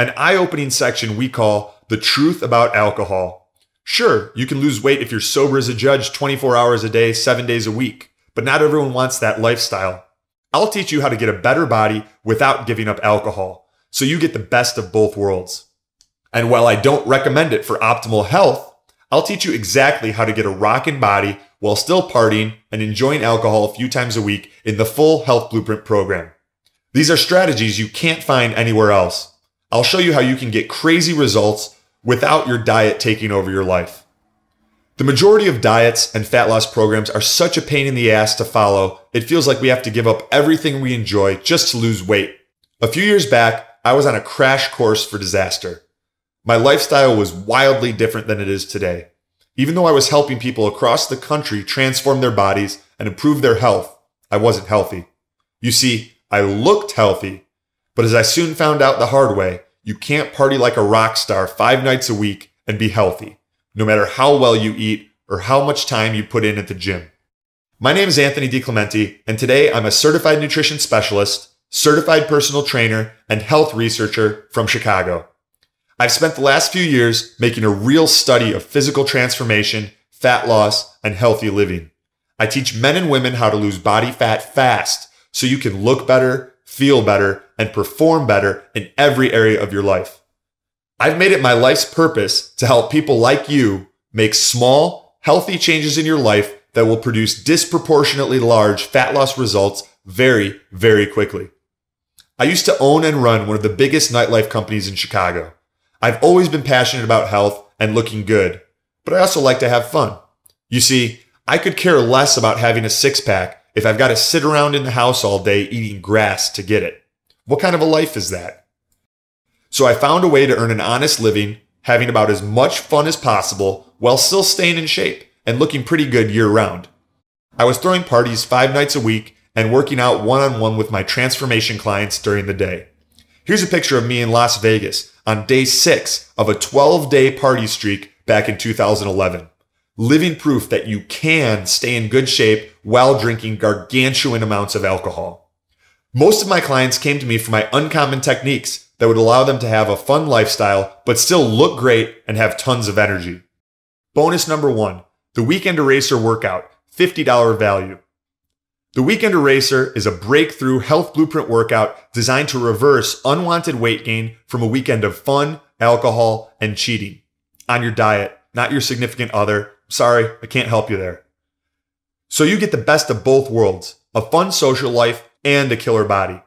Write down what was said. an eye-opening section we call The Truth About Alcohol. Sure, you can lose weight if you're sober as a judge 24 hours a day, 7 days a week, but not everyone wants that lifestyle. I'll teach you how to get a better body without giving up alcohol, so you get the best of both worlds. And while I don't recommend it for optimal health, I'll teach you exactly how to get a rockin' body while still partying and enjoying alcohol a few times a week in the full Health Blueprint program. These are strategies you can't find anywhere else. I'll show you how you can get crazy results without your diet taking over your life. The majority of diets and fat loss programs are such a pain in the ass to follow, it feels like we have to give up everything we enjoy just to lose weight. A few years back, I was on a crash course for disaster. My lifestyle was wildly different than it is today. Even though I was helping people across the country transform their bodies and improve their health, I wasn't healthy. You see, I looked healthy, but as I soon found out the hard way, you can't party like a rock star 5 nights a week and be healthy, no matter how well you eat or how much time you put in at the gym. My name is Anthony DiClemente, and today I'm a certified nutrition specialist, certified personal trainer, and health researcher from Chicago. I've spent the last few years making a real study of physical transformation, fat loss, and healthy living. I teach men and women how to lose body fat fast so you can look better, feel better, and perform better in every area of your life. I've made it my life's purpose to help people like you make small, healthy changes in your life that will produce disproportionately large fat loss results very, very quickly. I used to own and run one of the biggest nightlife companies in Chicago. I've always been passionate about health and looking good, but I also like to have fun. You see, I could care less about having a six-pack if I've got to sit around in the house all day eating grass to get it. What kind of a life is that? So I found a way to earn an honest living, having about as much fun as possible while still staying in shape and looking pretty good year-round. I was throwing parties 5 nights a week and working out one-on-one with my transformation clients during the day. Here's a picture of me in Las Vegas on day 6 of a 12-day party streak back in 2011. Living proof that you can stay in good shape while drinking gargantuan amounts of alcohol. Most of my clients came to me for my uncommon techniques that would allow them to have a fun lifestyle but still look great and have tons of energy. Bonus number 1, the Weekend Eraser Workout, $50 value. The Weekend Eraser is a breakthrough Health Blueprint workout designed to reverse unwanted weight gain from a weekend of fun, alcohol, and cheating. On your diet, not your significant other. Sorry, I can't help you there. So you get the best of both worlds, a fun social life and a killer body.